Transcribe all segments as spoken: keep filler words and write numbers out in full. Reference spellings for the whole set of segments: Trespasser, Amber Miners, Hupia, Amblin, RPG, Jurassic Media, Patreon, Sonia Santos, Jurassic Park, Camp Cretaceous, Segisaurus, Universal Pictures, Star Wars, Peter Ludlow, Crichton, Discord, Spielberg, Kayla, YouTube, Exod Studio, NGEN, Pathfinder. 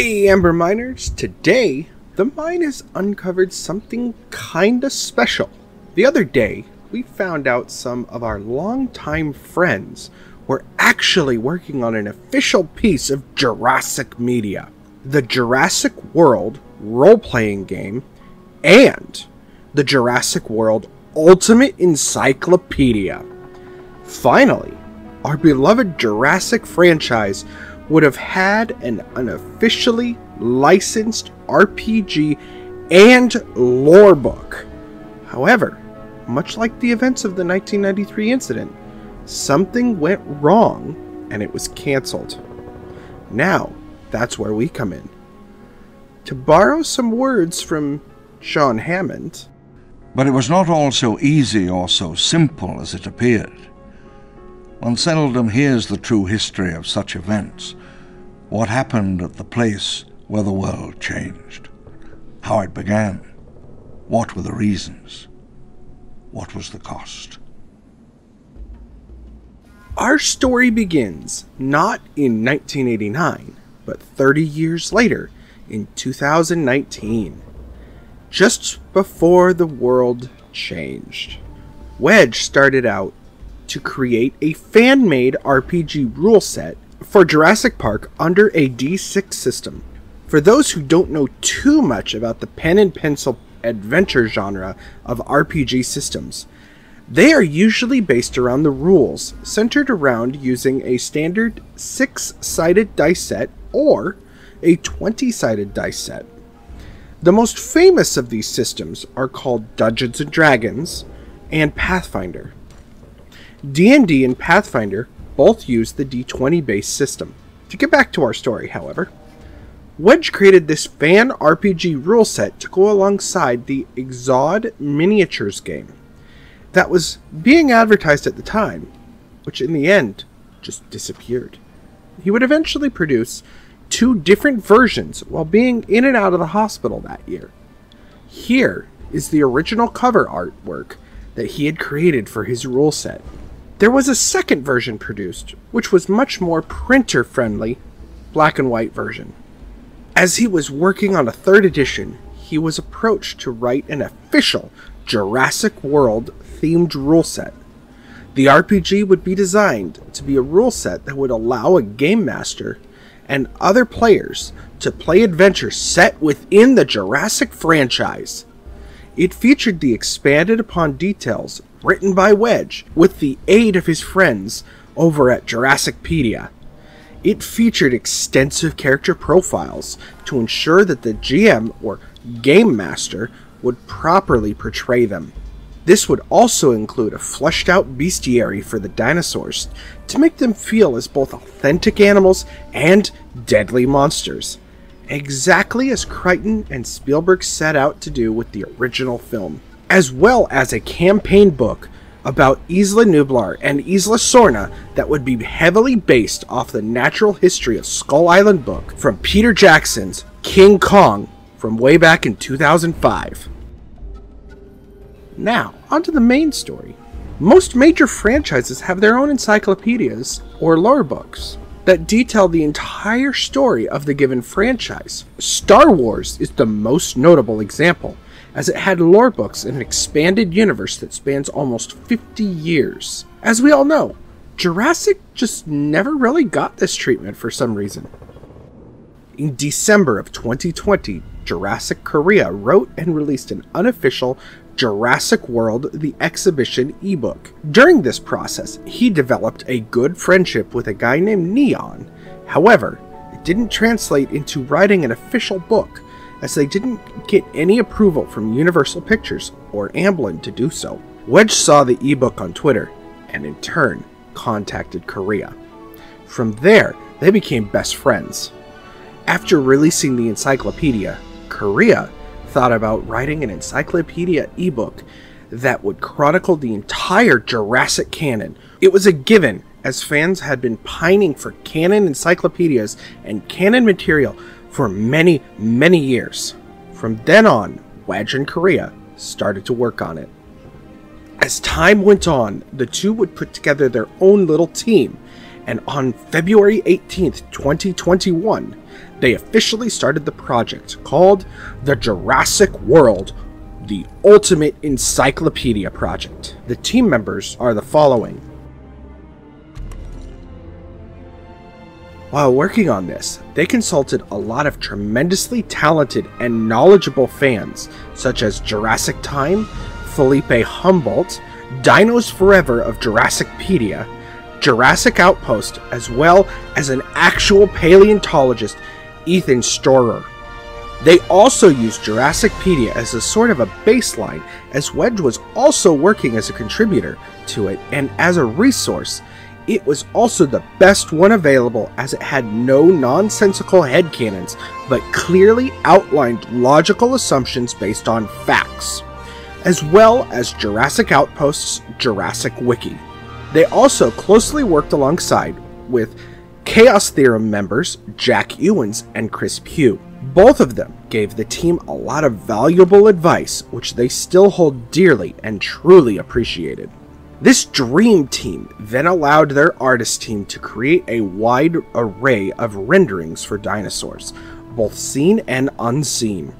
Hey Amber Miners! Today, the mine has uncovered something kinda special. The other day, we found out some of our longtime friends were actually working on an official piece of Jurassic media. The Jurassic World role-playing game and the Jurassic World Ultimate Encyclopedia. Finally, our beloved Jurassic franchise would have had an unofficially licensed R P G and lore book. However, much like the events of the nineteen ninety-three incident, something went wrong and it was cancelled. Now, that's where we come in. To borrow some words from John Hammond, "But it was not all so easy or so simple as it appeared. One seldom hears the true history of such events, what happened at the place where the world changed, how it began, what were the reasons, what was the cost." Our story begins not in nineteen eighty-nine, but thirty years later in two thousand nineteen, just before the world changed. Wedge started out to create a fan-made R P G rule set for Jurassic Park under a D six system. For those who don't know too much about the pen and pencil adventure genre of R P G systems, they are usually based around the rules, centered around using a standard six-sided dice set or a twenty-sided dice set. The most famous of these systems are called Dungeons and Dragons and Pathfinder. D and D and Pathfinder both use the D twenty based system. To get back to our story, however, Wedge created this fan R P G rule set to go alongside the Exod Miniatures game that was being advertised at the time, which in the end just disappeared. He would eventually produce two different versions while being in and out of the hospital that year. Here is the original cover artwork that he had created for his rule set. There was a second version produced, which was much more printer-friendly, black and white version. As he was working on a third edition, he was approached to write an official Jurassic World-themed rule set. The R P G would be designed to be a rule set that would allow a game master and other players to play adventures set within the Jurassic franchise. It featured the expanded upon details written by Wedge with the aid of his friends over at Jurassicpedia. It featured extensive character profiles to ensure that the G M or Game Master would properly portray them. This would also include a fleshed out bestiary for the dinosaurs to make them feel as both authentic animals and deadly monsters, exactly as Crichton and Spielberg set out to do with the original film, as well as a campaign book about Isla Nublar and Isla Sorna that would be heavily based off the natural history of Skull Island book from Peter Jackson's King Kong from way back in two thousand five. Now, onto the main story. Most major franchises have their own encyclopedias or lore books that detail the entire story of the given franchise. Star Wars is the most notable example, as it had lore books in an expanded universe that spans almost fifty years. As we all know, Jurassic just never really got this treatment for some reason. In December of twenty twenty, Jurassic Korea wrote and released an unofficial Jurassic World: The Exhibition ebook. During this process, he developed a good friendship with a guy named Neon. However, it didn't translate into writing an official book, as they didn't get any approval from Universal Pictures or Amblin to do so. Wedge saw the ebook on Twitter, and in turn, contacted Korea. From there, they became best friends. After releasing the encyclopedia, Korea thought about writing an encyclopedia ebook that would chronicle the entire Jurassic canon. It was a given, as fans had been pining for canon encyclopedias and canon material for many, many years. From then on, Wedge and Korea started to work on it. As time went on, the two would put together their own little team and on February eighteenth, twenty twenty-one, they officially started the project called the Jurassic World, the Ultimate Encyclopedia Project. The team members are the following. While working on this, they consulted a lot of tremendously talented and knowledgeable fans, such as Jurassic Time, Felipe Humboldt, Dinos Forever of Jurassicpedia, Jurassic Outpost, as well as an actual paleontologist, Ethan Storer. They also used Jurassicpedia as a sort of a baseline, as Wedge was also working as a contributor to it and as a resource. It was also the best one available, as it had no nonsensical headcanons, but clearly outlined logical assumptions based on facts, as well as Jurassic Outpost's Jurassic Wiki. They also closely worked alongside with Chaos Theory members Jack Ewens and Chris Pugh. Both of them gave the team a lot of valuable advice, which they still hold dearly and truly appreciated. This dream team then allowed their artist team to create a wide array of renderings for dinosaurs, both seen and unseen.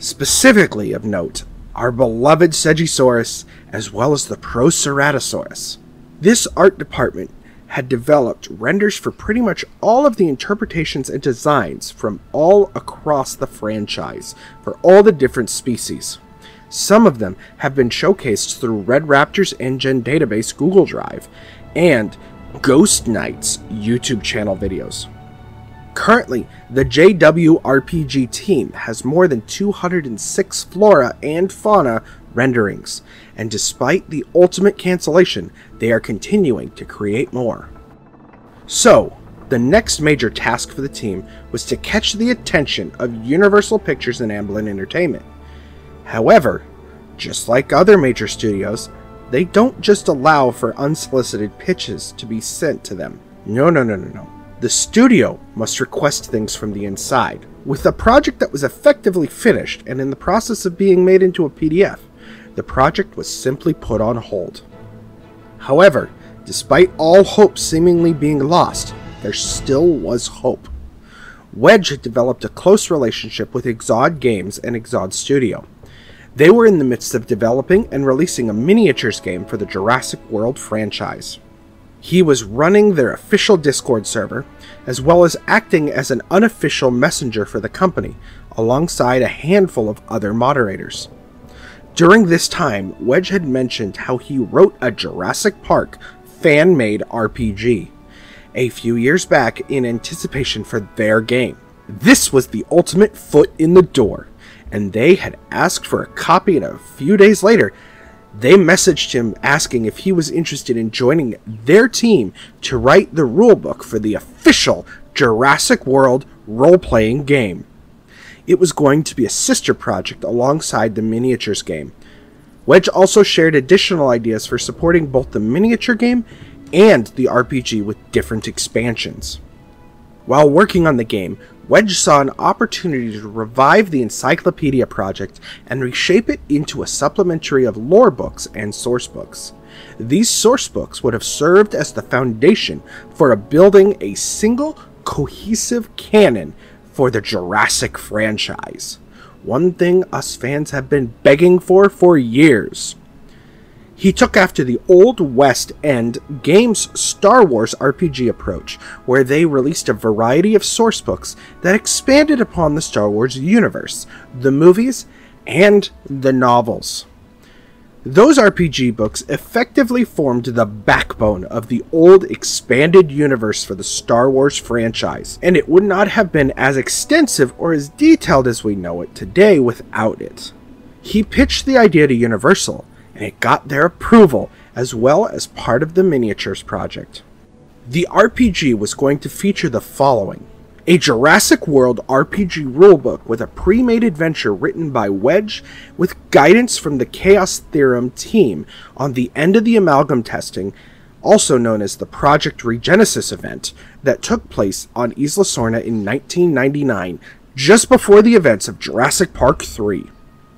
Specifically of note, our beloved Segisaurus, as well as the Proceratosaurus. This art department had developed renders for pretty much all of the interpretations and designs from all across the franchise for all the different species. Some of them have been showcased through Red Raptor's InGen database Google Drive and Ghost Knight's YouTube channel videos. Currently, the J W R P G team has more than two hundred six flora and fauna renderings, and despite the ultimate cancellation, they are continuing to create more. So, the next major task for the team was to catch the attention of Universal Pictures and Amblin Entertainment. However, just like other major studios, they don't just allow for unsolicited pitches to be sent to them. No, no, no, no, no. The studio must request things from the inside. With a project that was effectively finished and in the process of being made into a P D F, the project was simply put on hold. However, despite all hope seemingly being lost, there still was hope. Wedge had developed a close relationship with Exod Games and Exod Studio. They were in the midst of developing and releasing a miniatures game for the Jurassic World franchise. He was running their official Discord server, as well as acting as an unofficial messenger for the company, alongside a handful of other moderators. During this time, Wedge had mentioned how he wrote a Jurassic Park fan-made R P G a few years back in anticipation for their game. This was the ultimate foot in the door, and they had asked for a copy, and a few days later, they messaged him asking if he was interested in joining their team to write the rulebook for the official Jurassic World role-playing game. It was going to be a sister project alongside the miniatures game. Wedge also shared additional ideas for supporting both the miniature game and the R P G with different expansions. While working on the game, Wedge saw an opportunity to revive the Encyclopedia Project and reshape it into a supplementary of lore books and source books. These source books would have served as the foundation for building a single, cohesive canon for the Jurassic franchise. One thing us fans have been begging for for years. He took after the Old West End Games Star Wars R P G approach, where they released a variety of sourcebooks that expanded upon the Star Wars universe, the movies, and the novels. Those R P G books effectively formed the backbone of the old expanded universe for the Star Wars franchise, and it would not have been as extensive or as detailed as we know it today without it. He pitched the idea to Universal, and it got their approval, as well as part of the miniatures project. The R P G was going to feature the following: a Jurassic World R P G rulebook with a pre-made adventure written by Wedge, with guidance from the Chaos Theorem team on the end of the amalgam testing, also known as the Project Regenesis event, that took place on Isla Sorna in nineteen ninety-nine, just before the events of Jurassic Park three.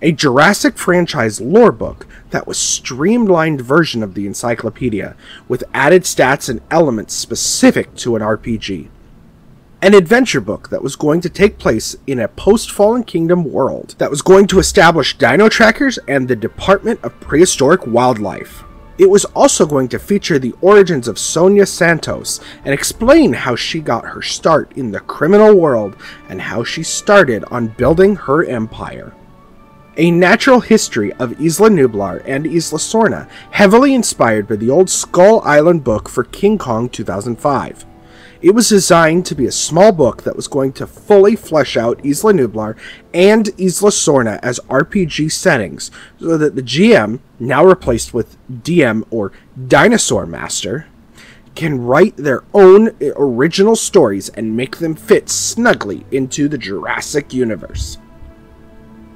a Jurassic franchise lore book that was a streamlined version of the encyclopedia, with added stats and elements specific to an R P G. An adventure book that was going to take place in a post-Fallen Kingdom world that was going to establish dino trackers and the Department of Prehistoric Wildlife. It was also going to feature the origins of Sonia Santos and explain how she got her start in the criminal world and how she started on building her empire. A natural history of Isla Nublar and Isla Sorna, heavily inspired by the old Skull Island book for King Kong two thousand five. It was designed to be a small book that was going to fully flesh out Isla Nublar and Isla Sorna as R P G settings, so that the G M, now replaced with D M or Dinosaur Master, can write their own original stories and make them fit snugly into the Jurassic universe.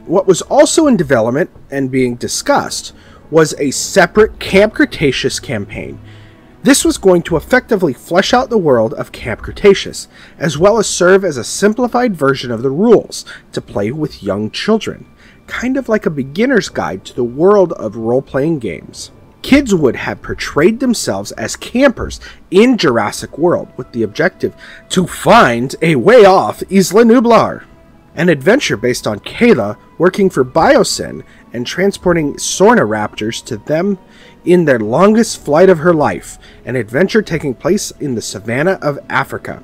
What was also in development and being discussed was a separate Camp Cretaceous campaign. This was going to effectively flesh out the world of Camp Cretaceous, as well as serve as a simplified version of the rules to play with young children, kind of like a beginner's guide to the world of role-playing games. Kids would have portrayed themselves as campers in Jurassic World with the objective to find a way off Isla Nublar. An adventure based on Kayla working for Biosyn and transporting Sorna raptors to them in their longest flight of her life, an adventure taking place in the savannah of Africa.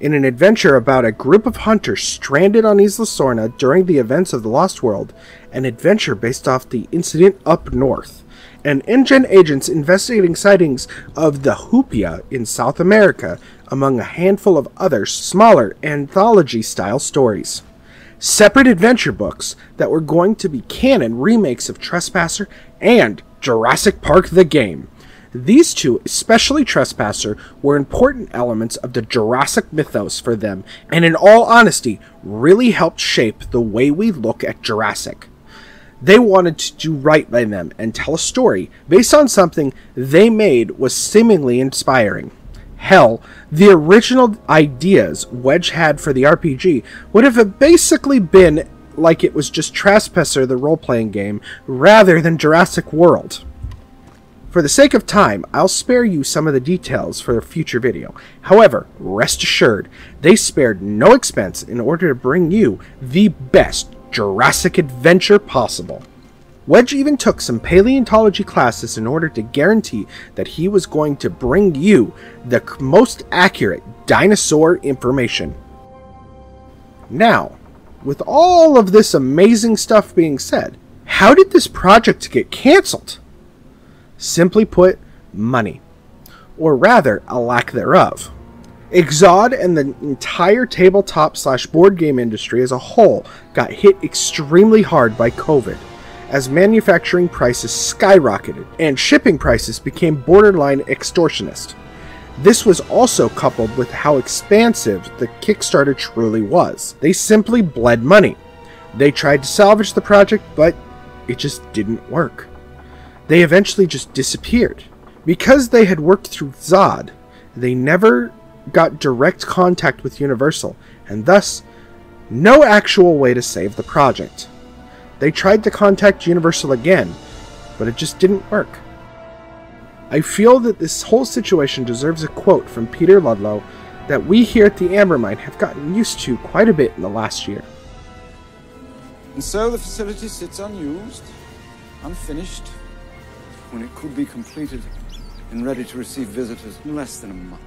In an adventure about a group of hunters stranded on Isla Sorna during the events of the Lost World, an adventure based off the incident up north, and N G E N agents investigating sightings of the Hupia in South America, among a handful of other smaller anthology-style stories. Separate adventure books that were going to be canon remakes of Trespasser and Jurassic Park the Game. These two, especially Trespasser, were important elements of the Jurassic mythos for them, and in all honesty, really helped shape the way we look at Jurassic. They wanted to do right by them and tell a story based on something they made was seemingly inspiring. Hell, the original ideas Wedge had for the R P G would have basically been like it was just Trespasser, the role-playing game, rather than Jurassic World. For the sake of time, I'll spare you some of the details for a future video. However, rest assured, they spared no expense in order to bring you the best Jurassic adventure possible. Wedge even took some paleontology classes in order to guarantee that he was going to bring you the most accurate dinosaur information. Now, with all of this amazing stuff being said, how did this project get cancelled? Simply put, money. Or rather, a lack thereof. Exod and the entire tabletop slash board game industry as a whole got hit extremely hard by COVID, as manufacturing prices skyrocketed and shipping prices became borderline extortionist. This was also coupled with how expansive the Kickstarter truly was. They simply bled money. They tried to salvage the project, but it just didn't work. They eventually just disappeared. Because they had worked through Zod, they never got direct contact with Universal, and thus, no actual way to save the project. They tried to contact Universal again, but it just didn't work. I feel that this whole situation deserves a quote from Peter Ludlow that we here at the Amber Mine have gotten used to quite a bit in the last year. And so the facility sits unused, unfinished, when it could be completed and ready to receive visitors in less than a month.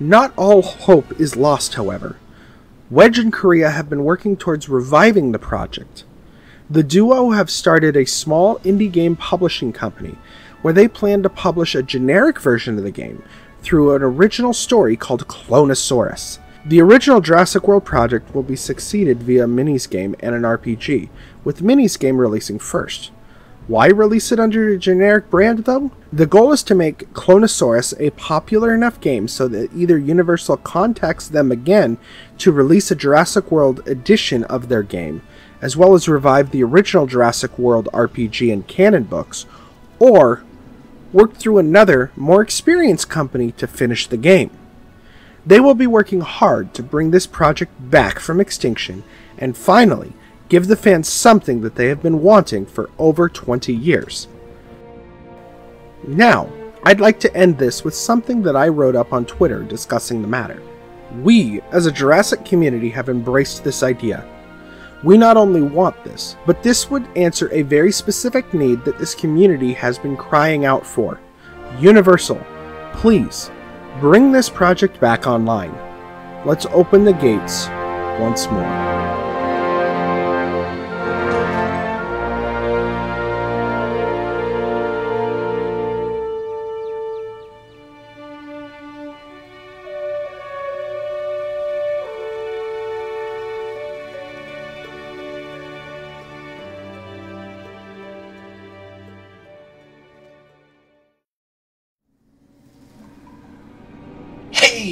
Not all hope is lost, however. Wedge and Korea have been working towards reviving the project. The duo have started a small indie game publishing company where they plan to publish a generic version of the game through an original story called Clonosaurus. The original Jurassic World project will be succeeded via minis game and an R P G, with minis game releasing first. Why release it under a generic brand though? The goal is to make Clonosaurus a popular enough game so that either Universal contacts them again to release a Jurassic World edition of their game, as well as revive the original Jurassic World R P G and canon books, or work through another, more experienced company to finish the game. They will be working hard to bring this project back from extinction and finally give the fans something that they have been wanting for over twenty years. Now, I'd like to end this with something that I wrote up on Twitter discussing the matter. We, as a Jurassic community, have embraced this idea. We not only want this, but this would answer a very specific need that this community has been crying out for. Universal, please, bring this project back online. Let's open the gates once more.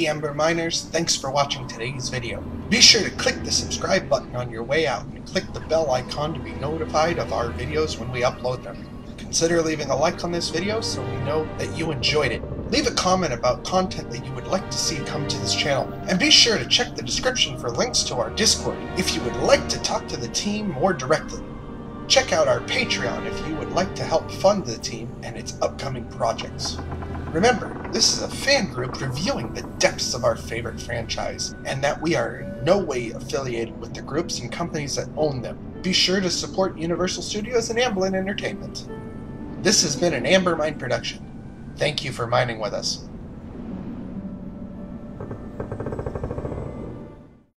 Amber Miners, thanks for watching today's video. Be sure to click the subscribe button on your way out and click the bell icon to be notified of our videos when we upload them. Consider leaving a like on this video so we know that you enjoyed it. Leave a comment about content that you would like to see come to this channel, and be sure to check the description for links to our Discord if you would like to talk to the team more directly. Check out our Patreon if you would like to help fund the team and its upcoming projects. Remember, this is a fan group reviewing the depths of our favorite franchise, and that we are in no way affiliated with the groups and companies that own them. Be sure to support Universal Studios and Amblin Entertainment. This has been an Amber Mine production. Thank you for mining with us.